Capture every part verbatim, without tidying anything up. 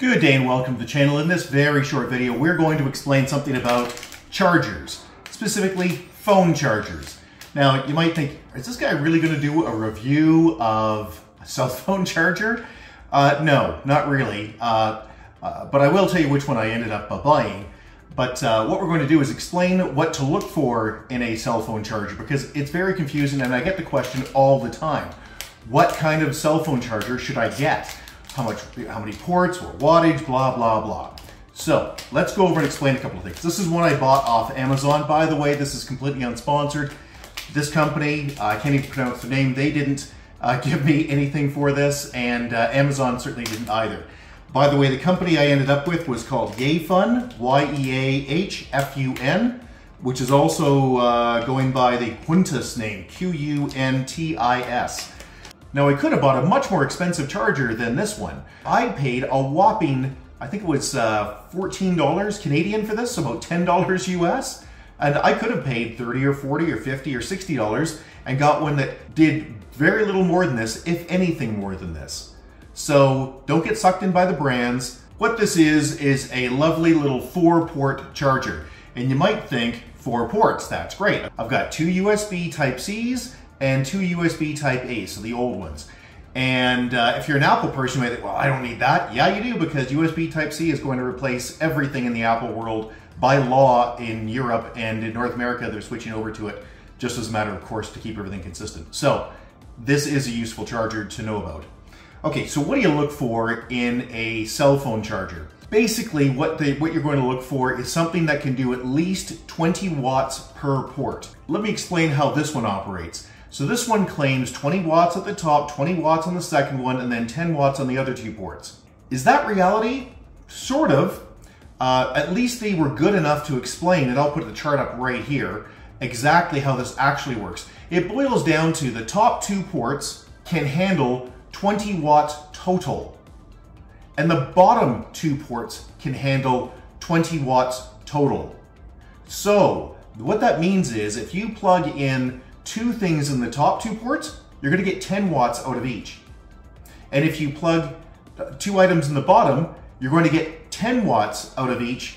Good day and welcome to the channel. In this very short video, we're going to explain something about chargers, specifically phone chargers. Now, you might think, is this guy really going to do a review of a cell phone charger? Uh, no, not really. Uh, uh, but I will tell you which one I ended up uh, buying. But uh, what we're going to do is explain what to look for in a cell phone charger, because it's very confusing and I get the question all the time. What kind of cell phone charger should I get? How much, how many ports or wattage, blah, blah, blah. So let's go over and explain a couple of things. This is one I bought off Amazon. By the way, this is completely unsponsored. This company, uh, I can't even pronounce their name. They didn't uh, give me anything for this, and uh, Amazon certainly didn't either. By the way, the company I ended up with was called YEAHFUN, Y E A H F U N, which is also uh, going by the QUNTIS name, Q U N T I S. Now, I could have bought a much more expensive charger than this one. I paid a whopping, I think it was uh, fourteen dollars Canadian for this, about ten dollars U S. And I could have paid thirty or forty or fifty or sixty dollars and got one that did very little more than this, if anything more than this. So don't get sucked in by the brands. What this is, is a lovely little four port charger. And you might think, four ports, that's great. I've got two U S B Type C's and two U S B Type A, so the old ones. And uh, if you're an Apple person, you might think, well, I don't need that. Yeah, you do, because U S B Type C is going to replace everything in the Apple world. By law in Europe and in North America, they're switching over to it, just as a matter of course, to keep everything consistent. So this is a useful charger to know about. Okay, so what do you look for in a cell phone charger? Basically, what, the, what you're going to look for is something that can do at least twenty watts per port. Let me explain how this one operates. So this one claims twenty watts at the top, twenty watts on the second one, and then ten watts on the other two ports. Is that reality? Sort of. Uh, at least they were good enough to explain, and I'll put the chart up right here, exactly how this actually works. It boils down to the top two ports can handle twenty watts total, and the bottom two ports can handle twenty watts total. So what that means is if you plug in two things in the top two ports, you're going to get ten watts out of each. And if you plug two items in the bottom, you're going to get ten watts out of each,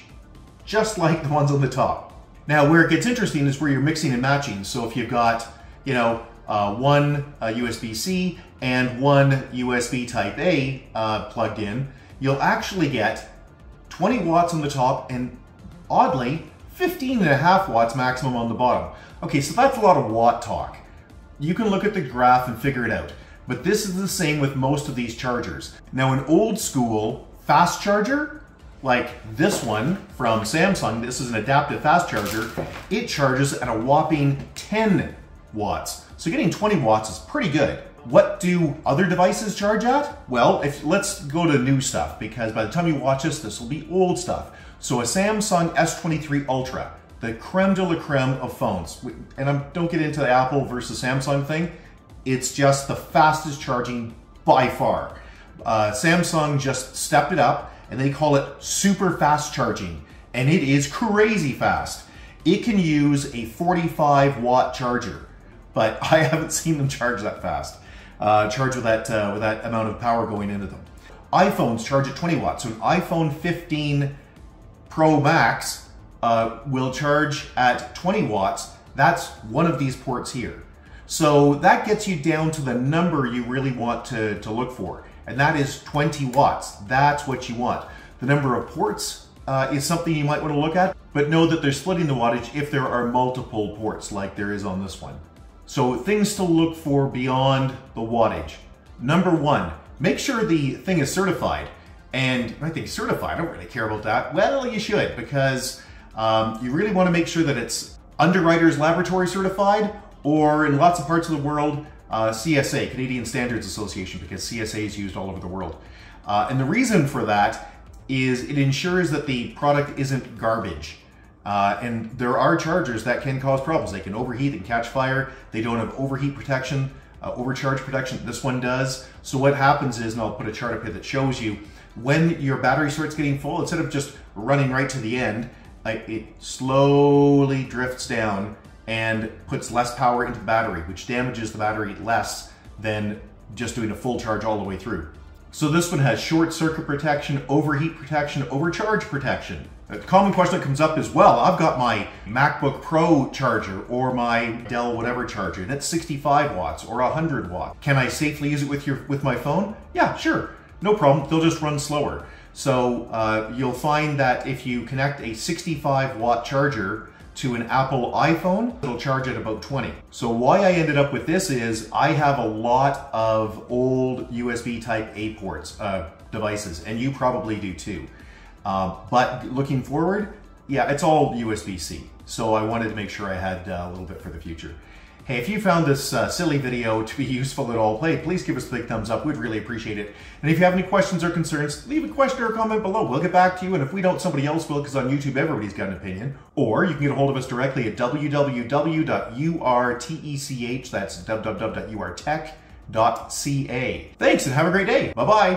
just like the ones on the top. Now, where it gets interesting is where you're mixing and matching. So if you've got, you know, uh, one uh, U S B C and one U S B Type A uh, plugged in, you'll actually get twenty watts on the top and, oddly, fifteen and a half watts maximum on the bottom. Okay, so that's a lot of watt talk. You can look at the graph and figure it out, but this is the same with most of these chargers. Now, an old school fast charger, like this one from Samsung, this is an adaptive fast charger, it charges at a whopping ten watts. So getting twenty watts is pretty good. What do other devices charge at? Well, if let's go to new stuff, because by the time you watch this, this will be old stuff. So a Samsung S twenty-three Ultra, the creme de la creme of phones, and I don't get into the Apple versus Samsung thing, it's just the fastest charging by far. Uh, Samsung just stepped it up, and they call it super fast charging, and it is crazy fast. It can use a forty-five watt charger, but I haven't seen them charge that fast. Uh, charge with that uh, with that amount of power going into them. iPhones charge at twenty watts, so an iPhone fifteen Pro Max uh, will charge at twenty watts. That's one of these ports here. So that gets you down to the number you really want to, to look for, and that is twenty watts. That's what you want. The number of ports uh, is something you might want to look at, but know that they're splitting the wattage if there are multiple ports like there is on this one. So things to look for beyond the wattage. Number one, make sure the thing is certified. And I think certified, I don't really care about that. Well, you should, because um, you really want to make sure that it's Underwriters Laboratory certified, or in lots of parts of the world, uh, C S A, Canadian Standards Association, because C S A is used all over the world. Uh, and the reason for that is it ensures that the product isn't garbage. Uh, and there are chargers that can cause problems. They can overheat and catch fire. They don't have overheat protection, uh, overcharge protection. This one does. So what happens is, and I'll put a chart up here that shows you, when your battery starts getting full, instead of just running right to the end, like, it slowly drifts down and puts less power into the battery, which damages the battery less than just doing a full charge all the way through. So this one has short circuit protection, overheat protection, overcharge protection. A common question that comes up is, well, I've got my MacBook Pro charger or my Dell whatever charger, and it's sixty-five watts or one hundred watts. Can I safely use it with your with my phone? Yeah, sure, no problem, they'll just run slower. So uh, you'll find that if you connect a sixty-five watt charger to an Apple iPhone, it'll charge at about twenty. So why I ended up with this is I have a lot of old U S B type A ports, uh, devices, and you probably do too. Uh, but looking forward, yeah, it's all U S B C. So I wanted to make sure I had uh, a little bit for the future. Hey, if you found this uh, silly video to be useful at all, hey, please give us a big thumbs up. We'd really appreciate it. And if you have any questions or concerns, leave a question or comment below. We'll get back to you. And if we don't, somebody else will, because on YouTube, everybody's got an opinion. Or you can get a hold of us directly at w w w dot u r tech dot c a. That's w w w dot u r tech dot c a. Thanks and have a great day. Bye-bye.